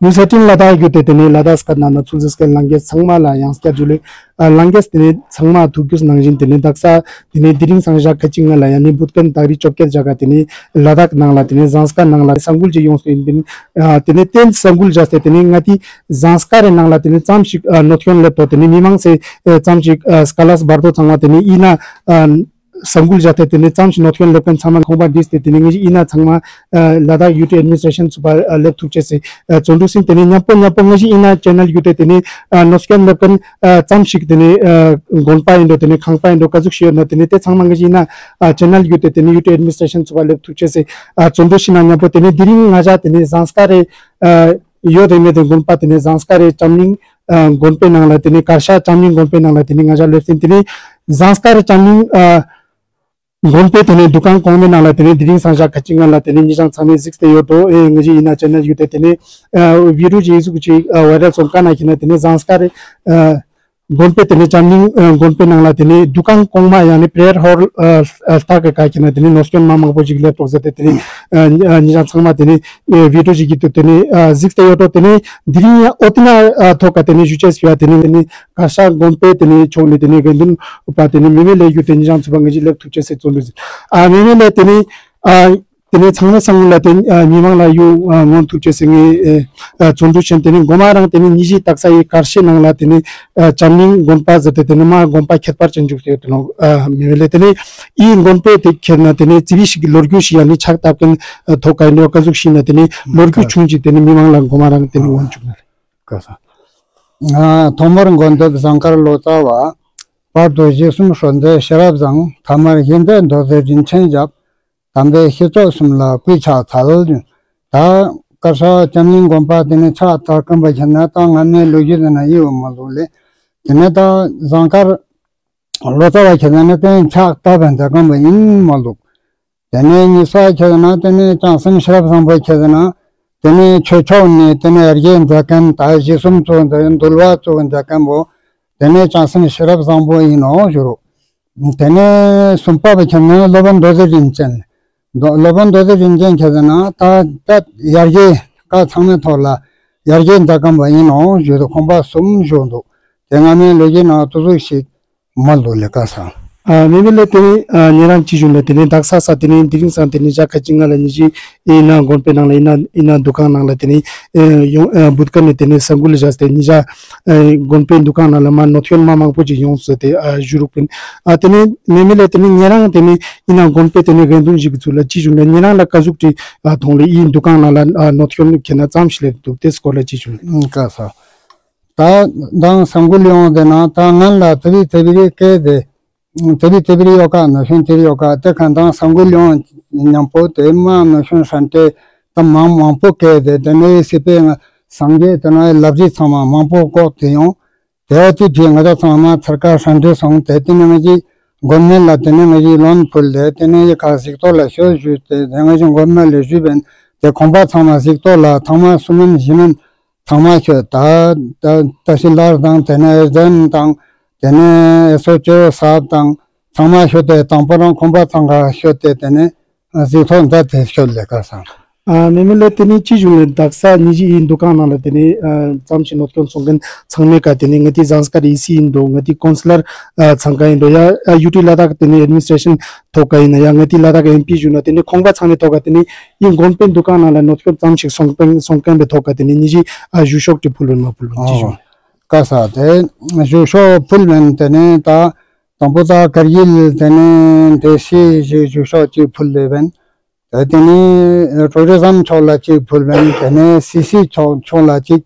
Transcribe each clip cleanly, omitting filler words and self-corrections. Muzetin Ladakh yutetene Ladakh kad nana chulzeskel language sangma la yangsya jule language tene sangma thukus nangjin tene daksa tene diring sangja kachinga la yani butkan tari chokke jaga tene Ladakh nangla tene zanska nangla sangul ji yongs tene tene tel sangul jaste tene ngati zanska re nangla tene chamshik nothyon le to tene mimang se chamshik skalas bardo sangma tene ina Sangul jate tine cham și notyon lepen saman hoba dis tine ngi ina changma Ladakh UT administration super lep thuche se chondu sin tine nyapon nyapon ngi ina channel UT tine nosken lepen cham shik tine gonpa indo tine khangpa indo kazuk shio na tine te changma ngi ina channel UT tine UT administration super lep thuche se chondu sina nyapo tine diring ngaja tine sanskare yo deme de gonpa tine sanskare chamling gonpe nangla tine karsha chamling gonpe nangla tine ngaja lep tine sanskare chamling Gompe tene dukan kome na la tene diring sanja kachinga la tene nijang sami zikste yoto e ngaji ina channel yute tene viru jesu kuchi viral somka na kina tene zanskare gompe tene chamling gompe na la tene dukan koma yani prayer hall sta ka kina tene nosken mama po jigle to zate tene nijang sama tene viru jigite tene zikste yoto tene diring otina thoka tene juches pya tene Karsha gompe tene chole tene gendun upatene mimele yute nijang subangaji lek thuche se choluzi a mimele tene tene changna sangla tene mimang la yu ngon thuche se nge chondu chen tene gomarang tene niji taksa e karshe nangla tene chamling gompa zate tene ma gompa khetpar chenjuk te tene mimele tene i gompe te kherna tene chivish lorgyu shi yani chak tapken thoka ino kazuk shi na tene lorgyu chungji tene mimang la gomarang tene won chungna kasa Tomorul gândit zancar lotava, par dojisum şonde şarap zang, tamar yinde dojin çenjap, tamde hiçoksum la kuiça thalın, ta Karsha Chamling gompa dene ça tarkan bacana ta anne loji dene iyi olmalıydı. Dene ta zancar lotava kendine ten ça taben takam bayin maluk. Dene nisa kendine dene çansın şarap zang bay kendine. Tene çocuğun tene ergen zaten taşısım çoğundan dolva çoğundan bu tene çansın şarap zambo ino juro tene sumpa bıçanın lavan dozer dinçen lavan dozer dinçen kazana ta ta yargı ka çamın thola yargın takam bayino juro komba sum jondo tene ne loji na tuzu şi mal dole kasa Nimile tene nirang chijunle tene daksa sa tene diring san tene jaka chinga la niji ina gonpe nangla ina dukan nangla tene budkan tene sangul jas tene nija gonpe dukan nangla ma nothyon ma mangpo ji yon sote jurupin tene nimile tene nirang tene ina gonpe tene gendun jigchula chijunle nirang la kazuk ti thongle in dukan nangla nothyon khena chamshle tu tes kola chijun ka sa ta dang sangul yon de na ta nangla tabi tabi ke de Teri teri yoga na şun teri yoga te kandan sangulyon nyampo te ma na şun şante tamam mampo ke de dene sipe sangye tana labji sama mampo ko teyon te ti dinga da sama sarkar şante song te tinmeji gomme la tenmeji lon pul de tene ye kasik to la şo jüte denmeji gomme le jüben te kombat sama sik to la tama sumun jimin tama ke ta taşilar dan tene den dan Tene socio saatang tama şöte tamporan komba tanga şöte tene ziton da teşkille kasan. Memle tene çijule daksa niji in dukanala tene tamşi notyon songen çangme ka tene ngati zanskar isi indo ngati konsular çanga indo ya UT Ladakh tene administration thokai na ya ngati Ladakh MP juna tene komba çangme thoka tene in gonpen dukanala notyon tamşi songpen songken be thoka tene niji jushok ti pulun ma pulun çijule Casa de juşo pulmen tene ta tampoza kargil tene desi juşo çi pulben tene tourism çola çi pulben tene sisi çola çi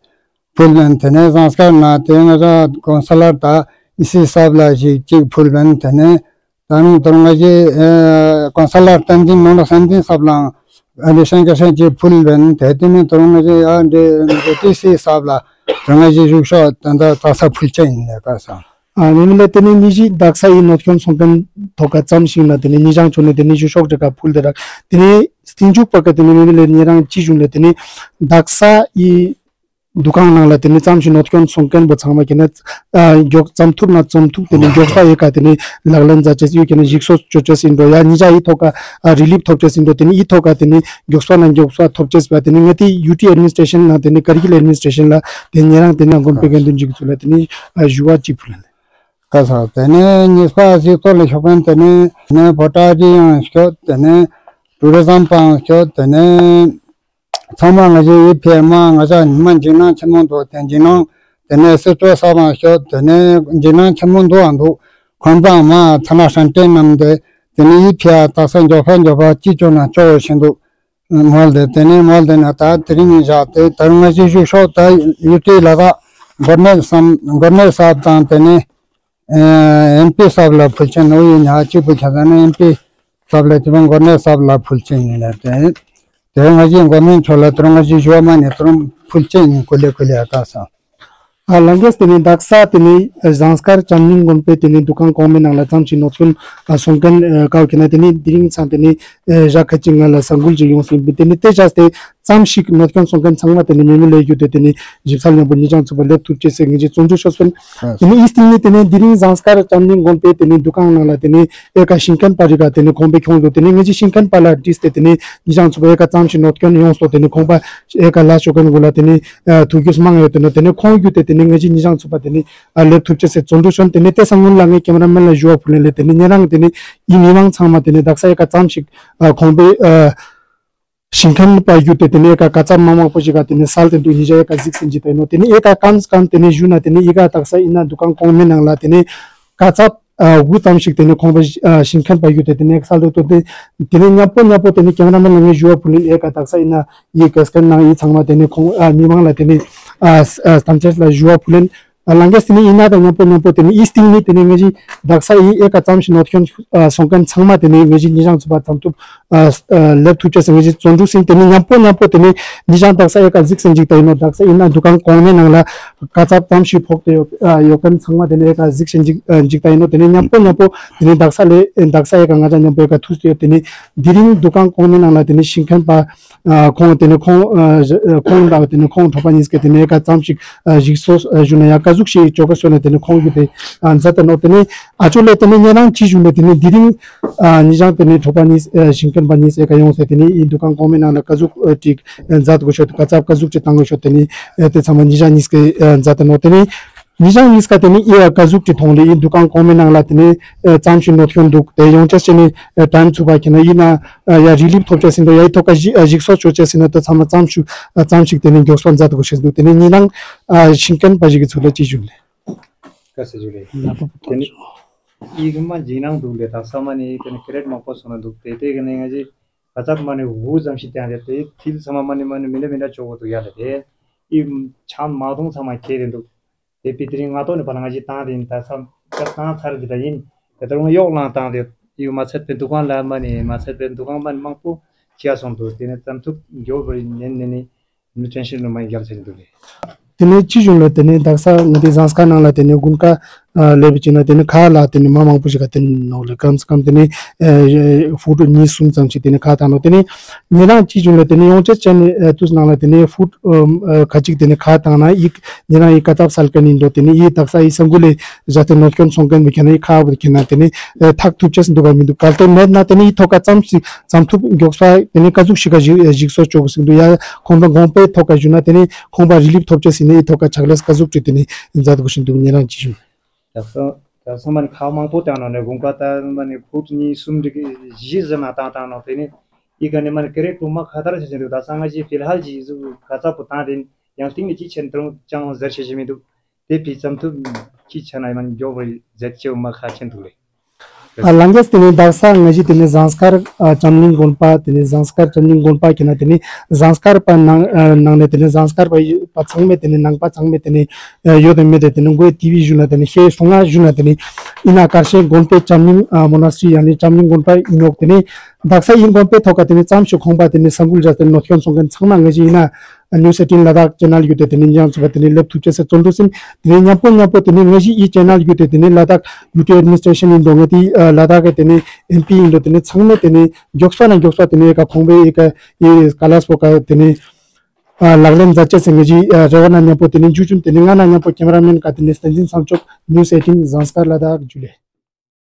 pulben tene zanskar na tene da konsular ta isi sabla çi pulben tene tan turmaji konsular tanjin mona sanjin sabla alişan kaşan çi pulben tene turmaji ya desi sabla Tramajii juca, tanda tasa pulcea inne casa. Nimile tene niji daksa in notyon sonken thokacham shina tene nijang chone tene jushok jaka pul dera tene stinjuk pakatene nimile nirang chijunle tene daksa i ducanul tine am și notcon sunken bătama că ne joc samtur na samtur tine jocta e ca tine laglan zaces eu că ne jigsos choches indo ya nija i thoka relief thoches indo tine i thoka tine jocsa na jocsa thoches pa tine ngati UT administration na tine curriculum administration la tine rang tine ngom pe gândin jigsula tine juwa chipulane ca să tine nispa si to le shopen tine ne botaji shot tine tourism pa shot tine Samang aja e piemang aja niman jinan chemun do ten jinan tene sutwe sabang shio tene jinan chemun do andu kwanbang ma tana shanten namde tene i pia tasan jofan jofa chicho na cho shindu molde na ta tringi jate tarunga jishu sho ta yuti lada gornel saab tan tene MP saab la pulchen ui nyachi puchadane MP saab la chibang gornel saab la pulchen nilate Terangajin gomin chola terangajin joaman e terang pulceni cole cole acasă. Alangest tine daxa tine zanskar chamling gompe tine ducan comen alatam și notun sunken cau kena tine dring san tine jacachinga la sangul jion simbi tine tejaste samshik notun sunken sangma tine memele yute tine jipsal ne bunijang subale turce sengi tunju shospen tine istine tine dring zanskar chamling gompe tine ducan ala tine eka shinken pariga tine kombe khondu tine ngi shinken pala artist tine nijang subale ka sam shi notun yon so tine komba eka la shokan gola tine turkis mang tine tine khong yute Nengaji nizam supateni alături se soluțion tene te sangun lange cameraman la joa punele tene nerang tene inimang sama tene daksai ka chamshik khombe shinkan pa yute tene ka kacham mama pojiga tene sal tene hija ka jiksin jitaino tene eka kams kan tene juna tene iga taksa ina dukan komen nangla tene kachap gutamshik tene khombe shinkan pa yute tene ek sal to tene nyapo tene cameraman lange joa punele eka taksa ina ye kaskan na i changma tene nimang la tene Stances la joa pulen langest ni ina da napo napo teni isting ni teni meji daksa i eka cham shin otkyon songkan changma teni meji nijang chuba tamtu lep thuche meji chondu sin teni napo napo teni nijang daksa eka jiksen jikta ino daksa ina dukan kongne nangla kachap tam shi phok te yokan changma teni eka jiksen jikta ino teni napo napo teni daksa le daksa eka ngaja napo eka thuste teni diring dukan kongne nangla teni shinkhan pa con tene con da tene con topanis că tene ca tamshik jigsos junaya kazuk shi chokasone tene con gite anzata no tene achule tene nyanang chi june tene diring nijang tene topanis shinkan banis eka yong se tene i dukan komena na kazuk tik anzat goshot kazap kazuk chetang goshot tene te saman nijang iske anzata no tene nijang iska tene i kazuk chithong le i dukan komena la tene tamshin no thyon duk te yong chasene time chuba kena ina ya relief processing do yai to ka jigso processing ta samchik tene joswan zat goshes do tene ninang shinken pajig chule chi jule ka se jule tene igma jinang dule ta samane tene credit ma ko sona duk te te gane ji atat mane wo jamshi te ande te til samane mane mile mila chogo do yale te im chan madung samai kere do te pitring ato ne banangaji ta din ta sam ta sar din ta ro yo la ta de eu mațet pentru că la mine mațet pentru că man manco chia sunt tot tine tantu eu vrei nene nu tension nu mai găsești dule tine ce junle tine daksa nte zanska na la tine gunka lebicina tine kha la tine mamang pushika tine no le kams kam tine food ni sum samchi tine kha ta no tine nena chi junle tine onche chen tus na la tine food khachik tine kha ta na ik nena ik katap salkan indo tine i daksa i sangule jate notkan songkan mekane kha burkina tine thak thuches duba mi du kalte med na tine thoka chamchi chamthu gyoksa tine kazuk shika jigso chobus du ya khomba gompe thoka juna tine khomba relief thopches ne thoka chaglas kazuk tine jat gushin du nena chi jun dar să mănânc cam am putea nu ne gândata mănânc puțini sunt jiz ma ta ta nu tine i că ne mănânc cred cum mă khadar se jindă dar să mă ji filhal ji khaza puta din yang ting ji centru chang zar se jimidu te picham tu chi chanai man jo voi zecheu mă khachin dule alangest tine daksa ngaji tine zanskar chamling golpa tine zanskar chamling golpa kena tine zanskar pa nangne tine zanskar pa pachangme tine nangpa changme tine yodemme tine go tv juna tine she songa juna tine ina karshe golpe chamling monastery yani chamling golpa inok tine daksa in golpe thoka tine chamshu khongpa tine sangul jaten nothyon songen changma ngaji ina new setting Ladakh channel yute tene jang subatene lep thuche se chondusin tene nyapo tene ngaji i channel yute tene Ladakh UT administration in dongati Ladakh tene MP in tene changme tene jokswa na jokswa tene ka khombe ek e kalas poka tene Laglam zace sengeji rawan anya po tenin juchun teninga anya po cameraman ka tenin stanjin samchok news 18 Zanskar Ladakh Jule.